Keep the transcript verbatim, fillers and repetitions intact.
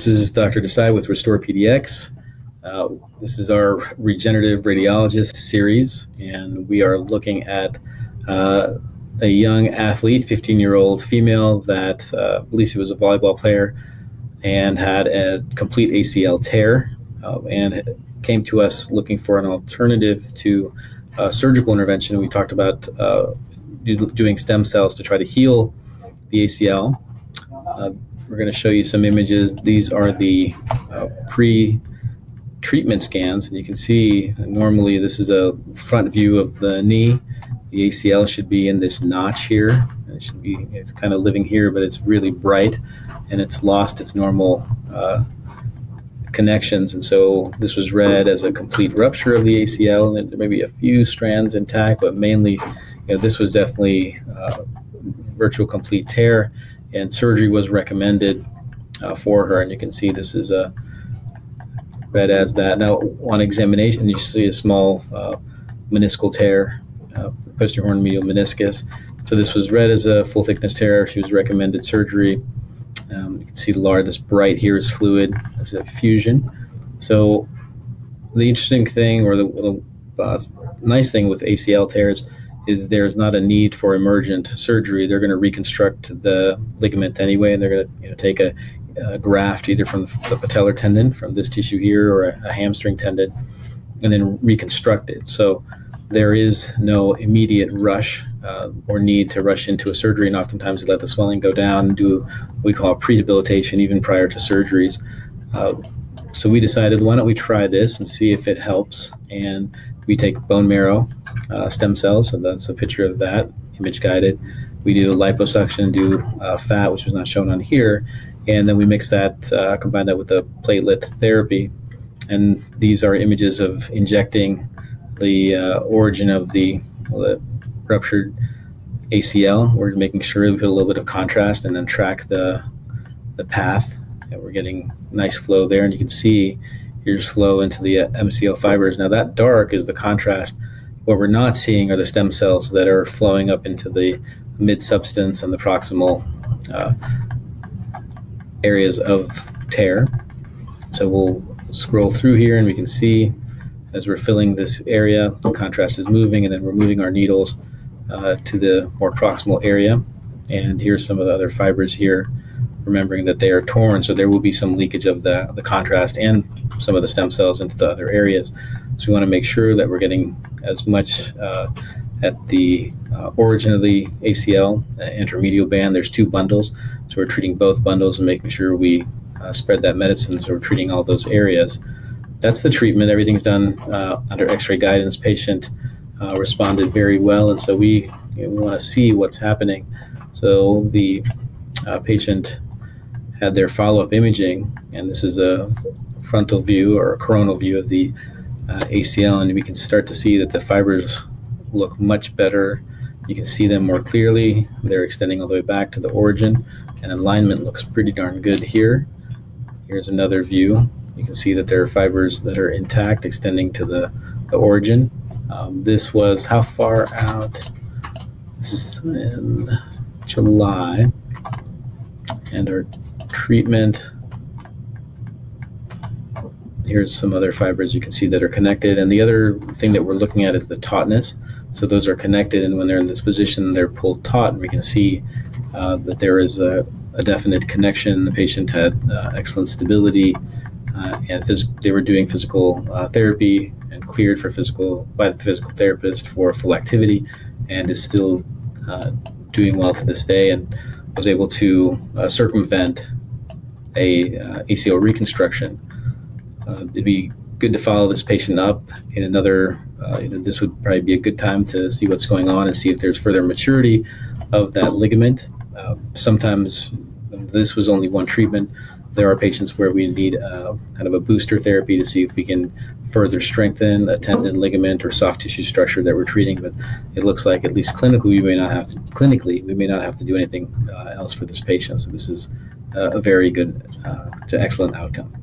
This is Doctor Desai with Restore P D X. Uh, this is our regenerative radiologist series, and we are looking at uh, a young athlete, fifteen-year-old female that uh, I believe she was a volleyball player and had a complete A C L tear uh, and came to us looking for an alternative to uh, surgical intervention. We talked about uh, do, doing stem cells to try to heal the A C L. Uh, We're going to show you some images. These are the uh, pre-treatment scans, and you can see normally this is a front view of the knee. The A C L should be in this notch here. It should be it's kind of living here, but it's really bright, and it's lost its normal uh, connections. And so this was read as a complete rupture of the A C L, and there may be a few strands intact, but mainly, you know, this was definitely uh, virtual complete tear. And surgery was recommended uh, for her, and you can see this is a read as that. Now, on examination, you see a small uh, meniscal tear, uh, posterior horn medial meniscus. So this was read as a full-thickness tear. She was recommended surgery. Um, you can see the large, this bright here is fluid, it's a fusion. So the interesting thing, or the, the uh, nice thing with A C L tears, is there's not a need for emergent surgery. They're going to reconstruct the ligament anyway, and they're going to, you know, take a, a graft either from the patellar tendon, from this tissue here, or a, a hamstring tendon, and then reconstruct it. So there is no immediate rush uh, or need to rush into a surgery, and oftentimes they let the swelling go down and do what we call prehabilitation even prior to surgeries. Uh, so we decided, why don't we try this and see if it helps, and we take bone marrow Uh, stem cells, so that's a picture of that, image guided. We do liposuction, do uh, fat, which is not shown on here, and then we mix that, uh, combine that with a platelet therapy. And these are images of injecting the uh, origin of the, the ruptured A C L. We're making sure we put a little bit of contrast and then track the, the path. And we're getting nice flow there, and you can see here's flow into the uh, M C L fibers. Now that dark is the contrast. What we're not seeing are the stem cells that are flowing up into the mid-substance and the proximal uh, areas of tear. So we'll scroll through here, and we can see as we're filling this area, the contrast is moving, and then we're moving our needles uh, to the more proximal area. And here's some of the other fibers here, remembering that they are torn, so there will be some leakage of the, the contrast and some of the stem cells into the other areas. So we want to make sure that we're getting as much uh, at the uh, origin of the A C L, uh, intermedial band. There's two bundles, so we're treating both bundles and making sure we uh, spread that medicine, so we're treating all those areas. That's the treatment. Everything's done uh, under x-ray guidance. Patient uh, responded very well, and so we, you know, we want to see what's happening. So the uh, patient had their follow-up imaging, and this is a frontal view or a coronal view of the uh, A C L, and we can start to see that the fibers look much better. You can see them more clearly. They're extending all the way back to the origin, and alignment looks pretty darn good here. Here's another view. You can see that there are fibers that are intact extending to the, the origin. Um, this was how far out? This is in July, and our treatment. Here's some other fibers you can see that are connected, and the other thing that we're looking at is the tautness. So those are connected, and when they're in this position, they're pulled taut, and we can see uh, that there is a, a definite connection. The patient had uh, excellent stability, uh, and they were doing physical uh, therapy and cleared for physical by the physical therapist for full activity, and is still uh, doing well to this day, and was able to uh, circumvent a uh, A C L reconstruction. Uh, it'd be good to follow this patient up in another, uh, you know, this would probably be a good time to see what's going on and see if there's further maturity of that ligament. Uh, sometimes this was only one treatment. There are patients where we need uh, kind of a booster therapy to see if we can further strengthen a tendon, ligament, or soft tissue structure that we're treating, but it looks like at least clinically we may not have to, clinically, we may not have to do anything uh, else for this patient. So this is uh, a very good uh, to excellent outcome.